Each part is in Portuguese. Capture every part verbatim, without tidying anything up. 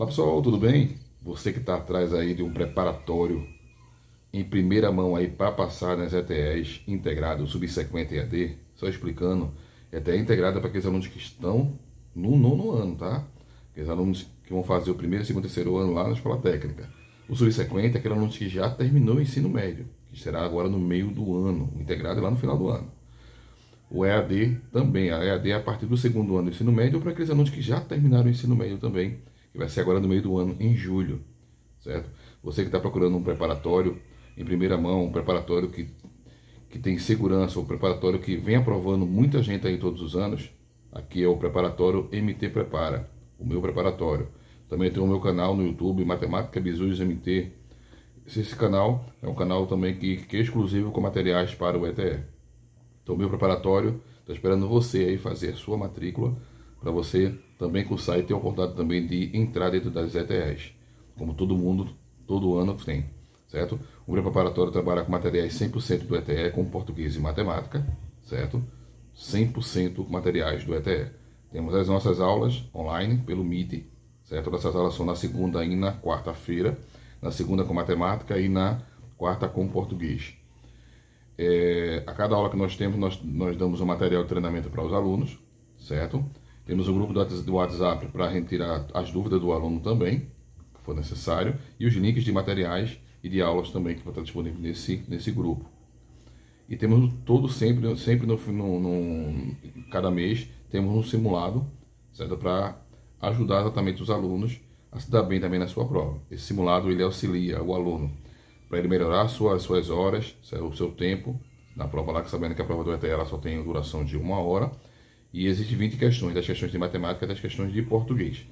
Olá pessoal, tudo bem? Você que está atrás aí de um preparatório em primeira mão aí para passar nas E T Es integrado, subsequente E A D, só explicando, E T E integrada para aqueles alunos que estão no nono ano, tá? Aqueles alunos que vão fazer o primeiro, segundo, terceiro ano lá na escola técnica. O subsequente é aquele aluno que já terminou o ensino médio, que será agora no meio do ano, o integrado é lá no final do ano. O E A D também, a E A D é a partir do segundo ano do ensino médio, para aqueles alunos que já terminaram o ensino médio também, que vai ser agora no meio do ano, em julho, certo? Você que está procurando um preparatório em primeira mão, um preparatório que, que tem segurança, um preparatório que vem aprovando muita gente aí todos os anos, aqui é o preparatório M T Prepara, o meu preparatório. Também tem o meu canal no YouTube, Matemática Bizus M T. Esse canal é um canal também que, que é exclusivo com materiais para o E T E. Então o meu preparatório está esperando você aí fazer a sua matrícula, para você também cursar e ter a oportunidade também de entrar dentro das E T Es, como todo mundo, todo ano tem, certo? O meu preparatório trabalha com materiais cem por cento do E T E, com português e matemática, certo? cem por cento materiais do E T E. Temos as nossas aulas online, pelo Meet, certo? Essas aulas são na segunda e na quarta-feira, na segunda com matemática e na quarta com português. É, a cada aula que nós temos, nós, nós damos um material de treinamento para os alunos, certo? Temos o grupo do WhatsApp para retirar as dúvidas do aluno também, que for necessário, e os links de materiais e de aulas também que vão estar disponíveis nesse, nesse grupo. E temos todo sempre, sempre no, no, no cada mês, temos um simulado, certo? Para ajudar exatamente os alunos a se dar bem também na sua prova. Esse simulado ele auxilia o aluno para ele melhorar suas, suas horas, certo? O seu tempo, na prova lá, que sabendo que a prova do E T E ela só tem duração de uma hora, e existem vinte questões, das questões de matemática, das questões de português.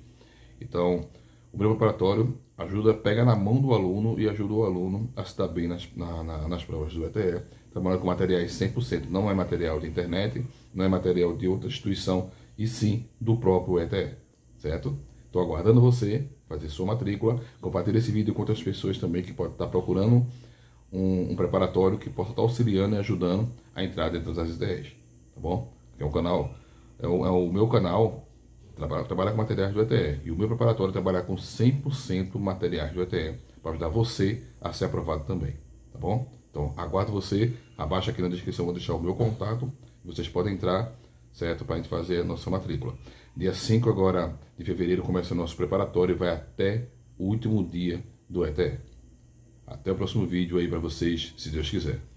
Então, o meu preparatório ajuda, pega na mão do aluno e ajuda o aluno a se dar bem nas, na, na, nas provas do E T E, trabalhando com materiais cem por cento, não é material de internet, não é material de outra instituição, e sim do próprio E T E, certo? Estou aguardando você fazer sua matrícula, compartilhe esse vídeo com outras pessoas também que podem estar procurando um, um preparatório que possa estar auxiliando e ajudando a entrar dentro das ideias, tá bom? É um canal... É o, é o meu canal, trabalha, trabalha com materiais do E T E, e o meu preparatório trabalha com cem por cento materiais do E T E, para ajudar você a ser aprovado também, tá bom? Então, aguardo você, abaixo aqui na descrição vou deixar o meu contato, vocês podem entrar, certo? Para a gente fazer a nossa matrícula. Dia cinco agora de fevereiro começa o nosso preparatório e vai até o último dia do E T E. Até o próximo vídeo aí para vocês, se Deus quiser.